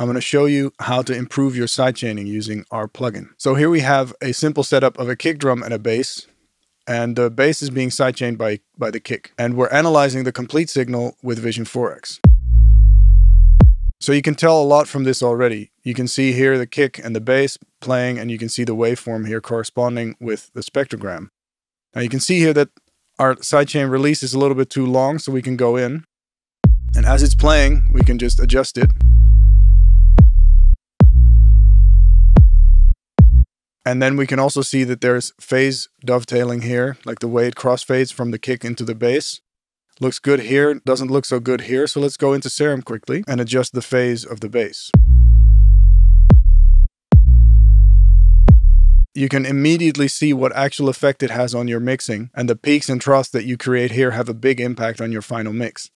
I'm going to show you how to improve your sidechaining using our plugin. So here we have a simple setup of a kick drum and a bass, and the bass is being sidechained by the kick. And we're analyzing the complete signal with Vision 4X. So you can tell a lot from this already. You can see here the kick and the bass playing, and you can see the waveform here corresponding with the spectrogram. Now you can see here that our sidechain release is a little bit too long, so we can go in. And as it's playing, we can just adjust it. And then we can also see that there's phase dovetailing here, like the way it crossfades from the kick into the bass. Looks good here, doesn't look so good here. So let's go into Serum quickly and adjust the phase of the bass. You can immediately see what actual effect it has on your mixing, and the peaks and troughs that you create here have a big impact on your final mix.